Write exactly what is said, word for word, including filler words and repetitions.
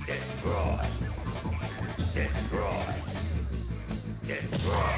Destroy. Destroy. Destroy.